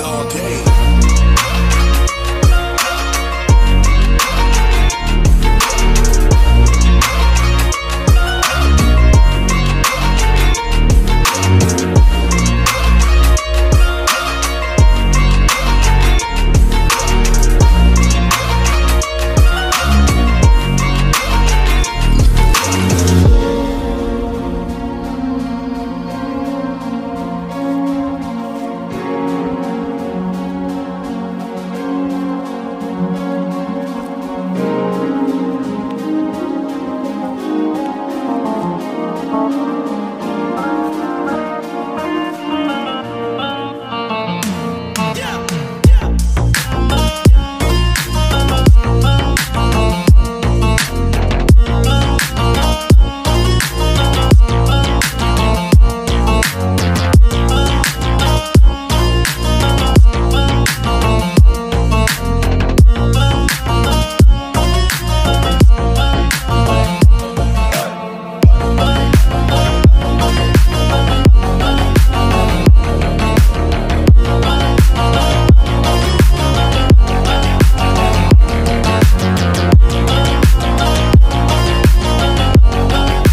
all day.